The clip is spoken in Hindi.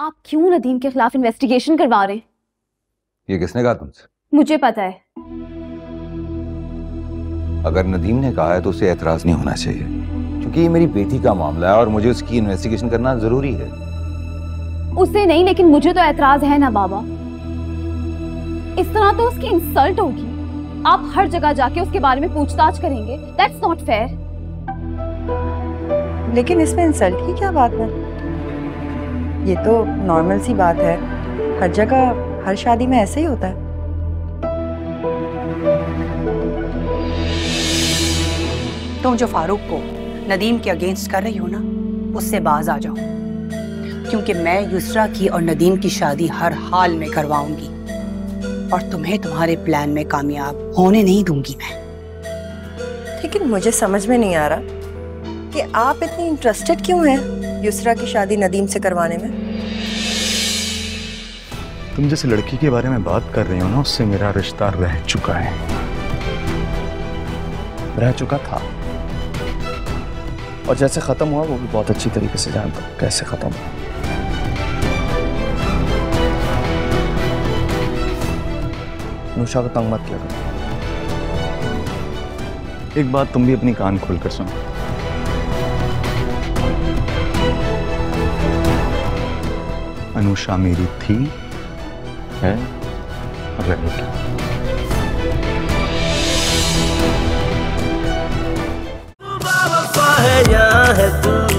आप क्यों नदीम के खिलाफ इन्वेस्टिगेशन करवा रहे हैं? ये किसने कहा तुमसे? मुझे पता है। अगर नदीम ने कहा है तो उसे एतराज नहीं होना चाहिए, क्योंकि ये मेरी बेटी का मामला है और मुझे उसकी इन्वेस्टिगेशन करना जरूरी है। उसे नहीं, लेकिन मुझे तो एतराज है ना बाबा। इस तरह तो उसकी इंसल्ट होगी। आप हर जगह जाके उसके बारे में पूछताछ करेंगे। That's not fair। लेकिन इसमें इंसल्ट की क्या बात है? ये तो नॉर्मल सी बात है, हर जगह हर शादी में ऐसे ही होता है। तुम जो फारूक को नदीम के अगेंस्ट कर रही हो ना, उससे बाज आ जाओ, क्योंकि मैं युसरा की और नदीम की शादी हर हाल में करवाऊंगी और तुम्हें तुम्हारे प्लान में कामयाब होने नहीं दूंगी मैं। लेकिन मुझे समझ में नहीं आ रहा कि आप इतनी इंटरेस्टेड क्यों हैं युसरा की शादी नदीम से करवाने में। तुम जिस लड़की के बारे में बात कर रही हो ना, उससे मेरा रिश्ता रह चुका है, रह चुका था, और जैसे खत्म हुआ वो भी बहुत अच्छी तरीके से जानता हूँ कैसे खत्म हुआ। अनुषा को तंग मत किया करो। एक बात तुम भी अपनी कान खोल कर सुनो। अनुषा मेरी थी, है और रहेगी। है या है तू।